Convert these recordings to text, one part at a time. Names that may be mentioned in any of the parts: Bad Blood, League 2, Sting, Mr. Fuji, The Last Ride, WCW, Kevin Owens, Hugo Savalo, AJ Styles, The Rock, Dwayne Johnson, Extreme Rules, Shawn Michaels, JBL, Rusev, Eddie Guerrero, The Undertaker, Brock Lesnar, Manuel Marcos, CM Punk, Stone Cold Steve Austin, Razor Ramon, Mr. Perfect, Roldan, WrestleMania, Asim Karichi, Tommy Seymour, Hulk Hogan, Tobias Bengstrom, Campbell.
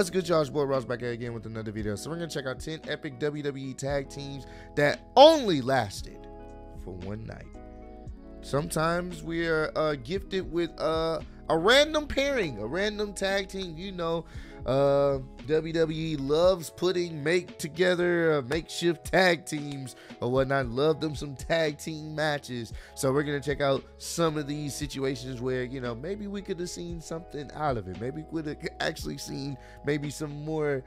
What's good, y'all? It's boy Ross back again with another video. So we're gonna check out 10 epic WWE tag teams that only lasted for one night. Sometimes we are gifted with a random pairing, a random tag team. You know, WWE loves putting makeshift tag teams or whatnot. Love them some tag team matches. So we're gonna check out some of these situations where, you know, maybe we could have seen something out of it. Maybe we would have actually seen maybe some more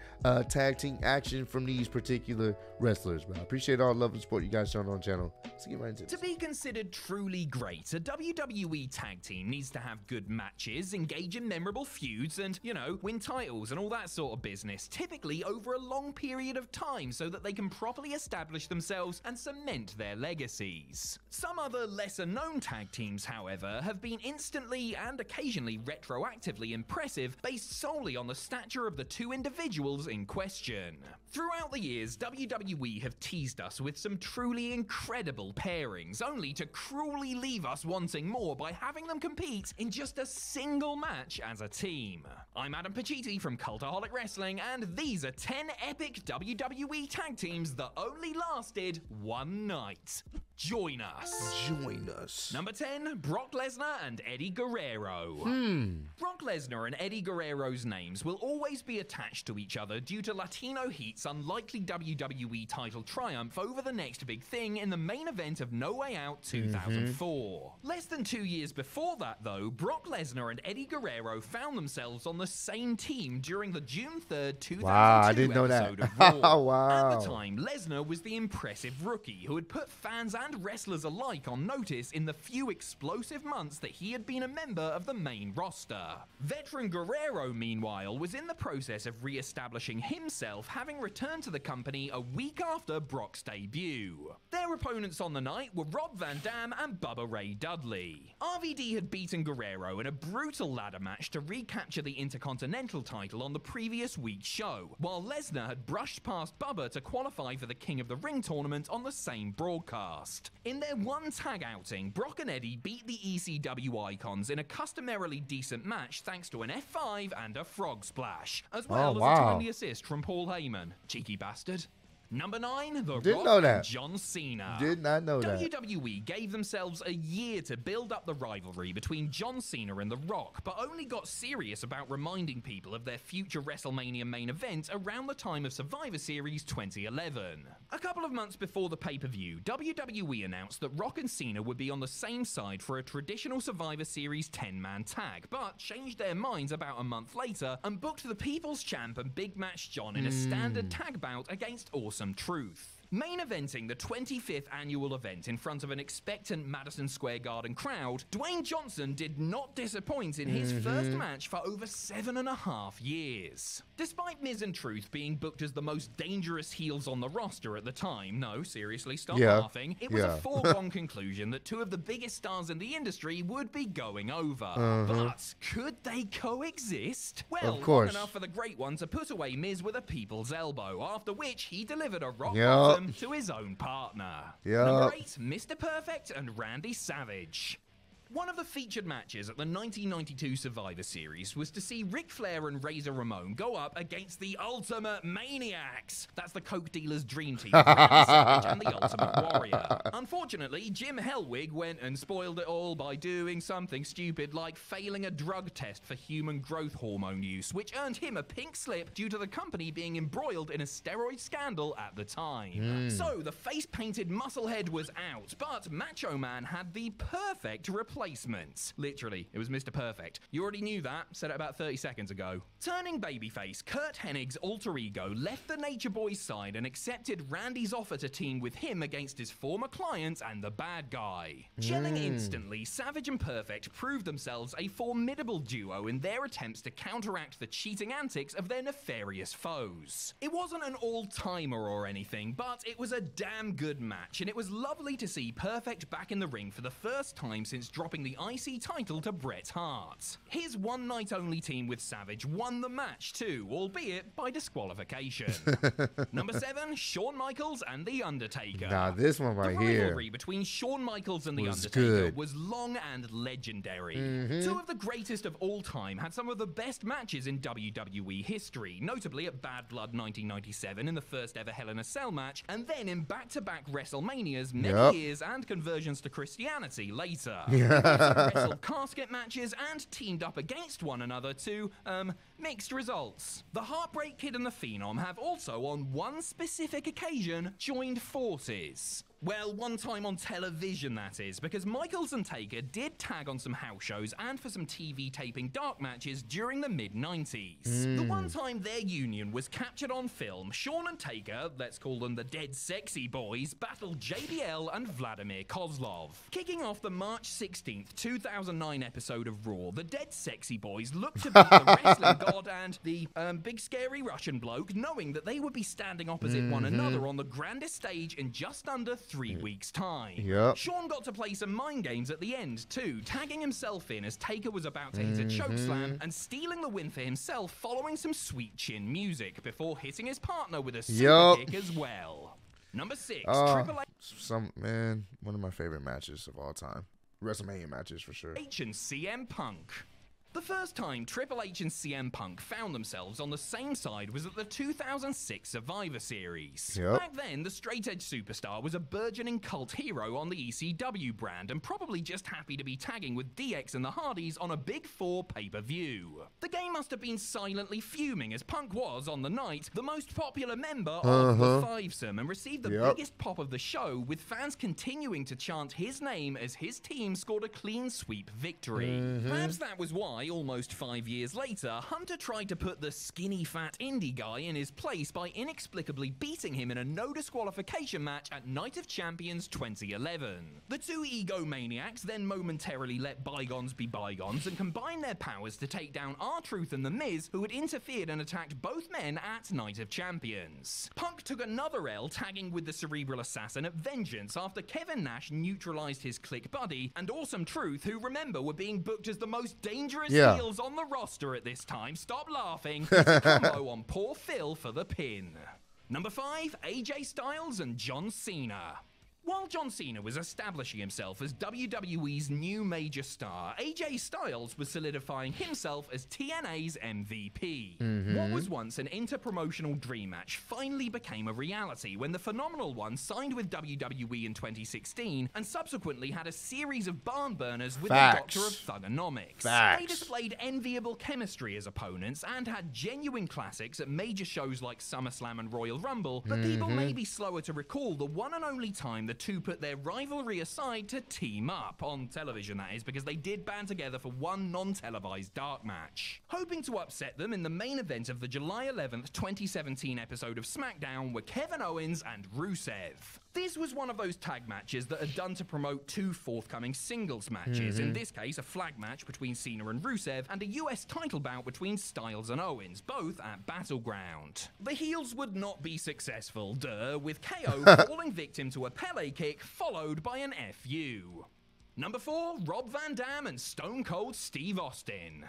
tag team action from these particular wrestlers. But I appreciate all the love and support you guys showing on the channel. Let's get right into it. To be considered truly great, a WWE tag team needs to have good matches, engage in memorable feuds, and, you know, win titles and all that sort of business, typically over a long period of time, so that they can properly establish themselves and cement their legacies. Some other lesser known tag teams, however, have been instantly and occasionally retroactively impressive based solely on the stature of the two individuals in question. Throughout the years, WWE have teased us with some truly incredible pairings, only to cruelly leave us wanting more by having them compete in just a single match as a team. I'm Adam Pacitti from Cultaholic Wrestling, and these are 10 epic WWE tag teams that only lasted one night. Join us. Join us. Number 10, Brock Lesnar and Eddie Guerrero. Brock Lesnar and Eddie Guerrero's names will always be attached to each other due to Latino Heat's unlikely WWE title triumph over the next big thing in the main event of No Way Out 2004. Less than 2 years before that, though, Brock Lesnar and Eddie Guerrero found themselves on the same team during the June 3rd, 2002 episode of Raw. At the time, Lesnar was the impressive rookie who had put fans and wrestlers alike on notice in the few explosive months that he had been a member of the main roster. Veteran Guerrero, meanwhile, was in the process of re-establishing himself, having returned to the company a week after Brock's debut. Their opponents on the night were Rob Van Dam and Bubba Ray Dudley. RVD had beaten Guerrero in a brutal ladder match to recapture the Intercontinental title on the previous week's show, while Lesnar had brushed past Bubba to qualify for the King of the Ring tournament on the same broadcast. In their one tag outing, Brock and Eddie beat the ECW icons in a customarily decent match thanks to an F5 and a frog splash, as well as a timely assist from Paul Heyman. Cheeky bastard. Number 9, The Rock and John Cena. Did not know that. WWE gave themselves a year to build up the rivalry between John Cena and The Rock, but only got serious about reminding people of their future WrestleMania main event around the time of Survivor Series 2011. A couple of months before the pay-per-view, WWE announced that Rock and Cena would be on the same side for a traditional Survivor Series 10-man tag, but changed their minds about a month later and booked the People's Champ and Big Match John in a standard tag bout against Awesome Truth. Main eventing the 25th annual event in front of an expectant Madison Square Garden crowd, Dwayne Johnson did not disappoint in his first match for over 7.5 years. Despite Miz and Truth being booked as the most dangerous heels on the roster at the time, no, seriously, stop laughing, it was a foregone conclusion that two of the biggest stars in the industry would be going over. But could they coexist? Well, of course. Long enough for the Great One to put away Miz with a people's elbow, after which he delivered a rock bottom to his own partner. Number 8, Mr. Perfect and Randy Savage. One of the featured matches at the 1992 Survivor Series was to see Ric Flair and Razor Ramon go up against the Ultimate Maniacs. That's the Coke dealer's dream team, Randy Savage and the Ultimate Warrior. Unfortunately, Jim Helwig went and spoiled it all by doing something stupid like failing a drug test for human growth hormone use, which earned him a pink slip due to the company being embroiled in a steroid scandal at the time. So the face-painted musclehead was out, but Macho Man had the perfect replacement. Literally, it was Mr. Perfect. You already knew that, said it about 30 seconds ago. Turning babyface, Kurt Hennig's alter ego left the Nature Boy's side and accepted Randy's offer to team with him against his former clients and the bad guy. Gelling instantly, Savage and Perfect proved themselves a formidable duo in their attempts to counteract the cheating antics of their nefarious foes. It wasn't an all-timer or anything, but it was a damn good match, and it was lovely to see Perfect back in the ring for the first time since dropping the IC title to Bret Hart. His one-night-only team with Savage won the match too, albeit by disqualification. Number 7, Shawn Michaels and The Undertaker. Nah, this one right here. The rivalry rivalry between Shawn Michaels and The Undertaker was long and legendary. Two of the greatest of all time had some of the best matches in WWE history, notably at Bad Blood 1997 in the first ever Hell in a Cell match, and then in back-to-back WrestleManias many years and conversions to Christianity later. Wrestled casket matches and teamed up against one another to mixed results. The Heartbreak Kid and the Phenom have also, on one specific occasion, joined forces. Well, one time on television, that is, because Michaels and Taker did tag on some house shows and for some TV taping dark matches during the mid-90s. The one time their union was captured on film, Shawn and Taker, let's call them the Dead Sexy Boys, battled JBL and Vladimir Kozlov. Kicking off the March 16th, 2009 episode of Raw, the Dead Sexy Boys looked to be the wrestling god and the big scary Russian bloke, knowing that they would be standing opposite one another on the grandest stage in just under 3 weeks' time. Shawn got to play some mind games at the end too, tagging himself in as Taker was about to hit a chokeslam and stealing the win for himself following some sweet chin music before hitting his partner with a super kick as well. Number 6, Triple H. One of my favorite matches of all time. WrestleMania matches for sure. H and CM Punk. The first time Triple H and CM Punk found themselves on the same side was at the 2006 Survivor Series. Back then, the straight-edge superstar was a burgeoning cult hero on the ECW brand and probably just happy to be tagging with DX and the Hardys on a Big Four pay-per-view. The game must have been silently fuming, as Punk was, on the night, the most popular member of the Fivesome and received the biggest pop of the show, with fans continuing to chant his name as his team scored a clean sweep victory. Perhaps that was why, almost 5 years later, Hunter tried to put the skinny fat indie guy in his place by inexplicably beating him in a no disqualification match at Night of Champions 2011. The two egomaniacs then momentarily let bygones be bygones and combined their powers to take down R-Truth and The Miz, who had interfered and attacked both men at Night of Champions. Punk took another L, tagging with the Cerebral Assassin at Vengeance after Kevin Nash neutralized his clique buddy and Awesome Truth, who, remember, were being booked as the most dangerous heels on the roster at this time. Stop laughing. Combo on poor Phil for the pin. Number 5, AJ Styles and John Cena. While John Cena was establishing himself as WWE's new major star, AJ Styles was solidifying himself as TNA's MVP. What was once an inter-promotional dream match finally became a reality when the Phenomenal One signed with WWE in 2016 and subsequently had a series of barn burners with the Doctor of Thugonomics. They displayed enviable chemistry as opponents and had genuine classics at major shows like SummerSlam and Royal Rumble, but people may be slower to recall the one and only time that the two put their rivalry aside to team up, on television that is, because they did band together for one non-televised dark match. Hoping to upset them in the main event of the July 11th, 2017 episode of SmackDown were Kevin Owens and Rusev. This was one of those tag matches that are done to promote two forthcoming singles matches, in this case a flag match between Cena and Rusev and a US title bout between Styles and Owens, both at Battleground. The heels would not be successful, with KO falling victim to a Pele kick followed by an FU. Number 4, Rob Van Dam and Stone Cold Steve Austin.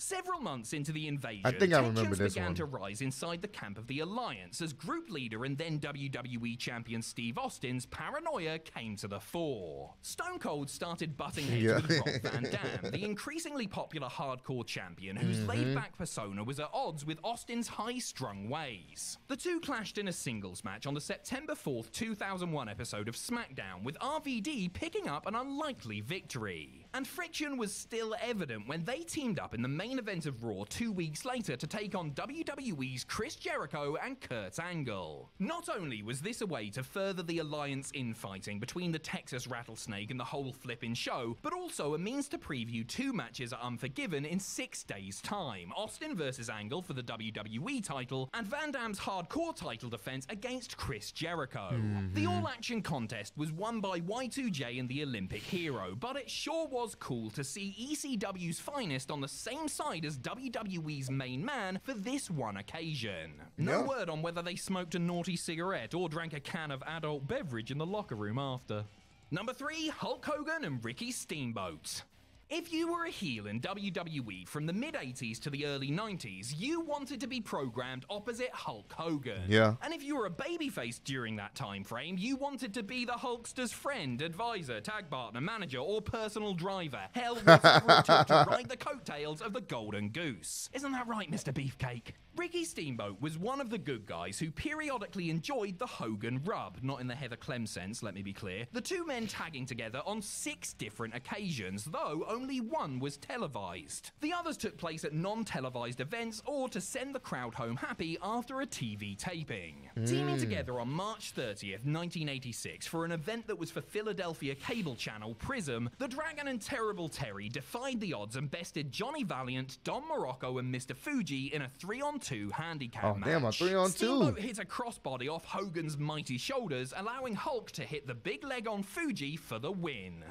Several months into the invasion, tensions began to rise inside the camp of the Alliance as group leader and then WWE champion Steve Austin's paranoia came to the fore. Stone Cold started butting heads with Rob Van Dam, the increasingly popular hardcore champion whose laid-back persona was at odds with Austin's high-strung ways. The two clashed in a singles match on the September 4th, 2001 episode of SmackDown, with RVD picking up an unlikely victory. And friction was still evident when they teamed up in the main event of Raw 2 weeks later to take on WWE's Chris Jericho and Kurt Angle. Not only was this a way to further the Alliance infighting between the Texas Rattlesnake and the whole flippin' show, but also a means to preview two matches at Unforgiven in 6 days' time, Austin versus Angle for the WWE title and Van Damme's hardcore title defense against Chris Jericho. The all-action contest was won by Y2J and the Olympic Hero, but it sure was cool to see ECW's finest on the same side as WWE's main man for this one occasion. No word on whether they smoked a naughty cigarette or drank a can of adult beverage in the locker room after. Number 3, Hulk Hogan and Ricky Steamboat. If you were a heel in WWE from the mid-80s to the early 90s, you wanted to be programmed opposite Hulk Hogan. Yeah. And if you were a babyface during that time frame, you wanted to be the Hulkster's friend, advisor, tag partner, manager, or personal driver. Hell, whatever it took to ride the coattails of the Golden Goose. Isn't that right, Mr. Beefcake? Ricky Steamboat was one of the good guys who periodically enjoyed the Hogan rub, not in the Heather Clem sense, let me be clear. The two men tagging together on 6 different occasions, though only one was televised. The others took place at non-televised events or to send the crowd home happy after a TV taping. Teaming together on March 30th, 1986 for an event that was for Philadelphia cable channel Prism, the Dragon and Terrible Terry defied the odds and bested Johnny Valiant, Don Morocco, and Mr. Fuji in a 3-on-2 handicap match. Damn, a 3-on-2. Steamboat hit a crossbody off Hogan's mighty shoulders, allowing Hulk to hit the big leg on Fuji for the win.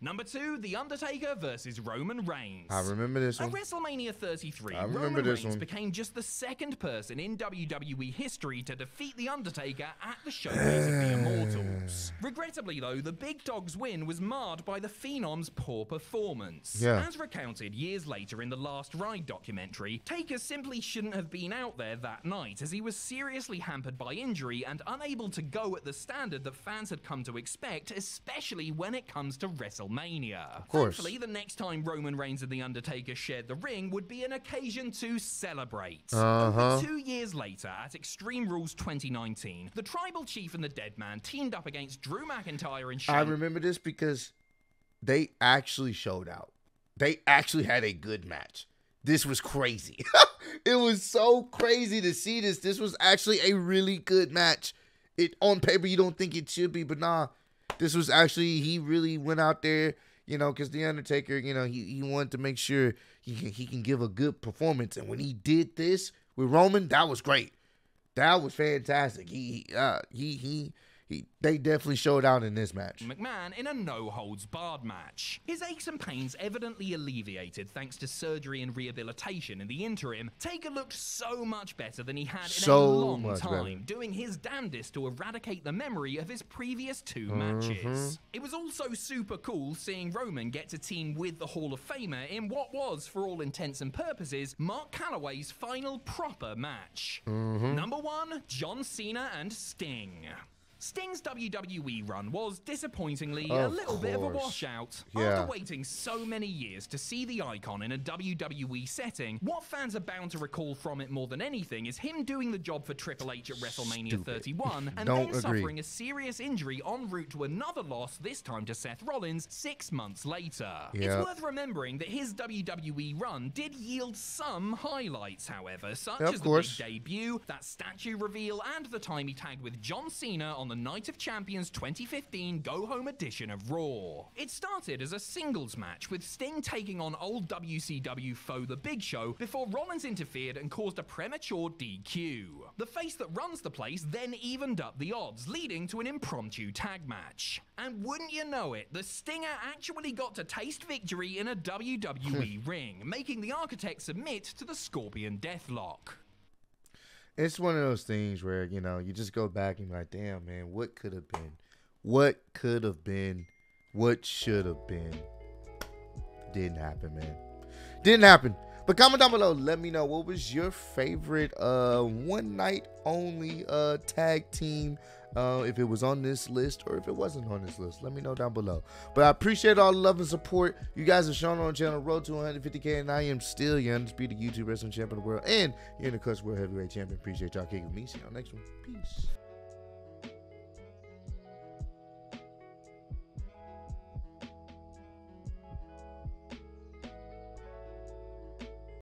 Number 2, The Undertaker versus Roman Reigns. I remember this one. At WrestleMania 33, Roman Reigns became just the 2nd person in WWE history to defeat The Undertaker at the Showcase of the Immortals. Regrettably, though, the Big Dog's win was marred by the Phenom's poor performance. Yeah. As recounted years later in the Last Ride documentary, Taker simply shouldn't have been out there that night, as he was seriously hampered by injury and unable to go at the standard that fans had come to expect, especially when it comes to WrestleMania. Of course. Thankfully, the next time Roman Reigns and The Undertaker shared the ring would be an occasion to celebrate. 2 years later, at Extreme Rules 2019, the Tribal Chief and the Dead Man teamed up against Drew McIntyre and Shane. I remember this because they actually showed out. They actually had a good match. This was crazy. It was so crazy to see this. This was actually a really good match. It on paper, you don't think it should be, but nah. This was actually, he really went out there, you know, because The Undertaker, you know, he wanted to make sure he can give a good performance. And when he did this with Roman, that was great. That was fantastic. They definitely showed out in this match. McMahon in a no-holds-barred match. His aches and pains evidently alleviated thanks to surgery and rehabilitation in the interim. Taker looked so much better than he had in a long time, doing his damnedest to eradicate the memory of his previous 2 matches. It was also super cool seeing Roman get to team with the Hall of Famer in what was, for all intents and purposes, Mark Calloway's final proper match. Number 1, John Cena and Sting. Sting's WWE run was, disappointingly, a little bit of a washout. After waiting so many years to see the icon in a WWE setting, what fans are bound to recall from it more than anything is him doing the job for Triple H at WrestleMania 31 and then suffering a serious injury en route to another loss, this time to Seth Rollins, 6 months later. It's worth remembering that his WWE run did yield some highlights, however, such as the big debut, that statue reveal, and the time he tagged with John Cena on the Night of Champions 2015 go-home edition of Raw. It started as a singles match with Sting taking on old WCW foe The Big Show before Rollins interfered and caused a premature DQ. The face that runs the place then evened up the odds, leading to an impromptu tag match. And wouldn't you know it, the Stinger actually got to taste victory in a WWE ring, making the Architect submit to the Scorpion Deathlock. It's one of those things where, you know, you just go back and be like, damn, man, what could have been? What could have been? What should have been? Didn't happen, man. Didn't happen. But comment down below. Let me know, what was your favorite one night only tag team? If it was on this list or if it wasn't on this list, let me know down below. But I appreciate all the love and support you guys have shown on the channel. Road to 150K, and I am still your undisputed YouTube wrestling champion of the world and your Intercuts World Heavyweight Champion. Appreciate y'all kicking me. See y'all next one. Peace.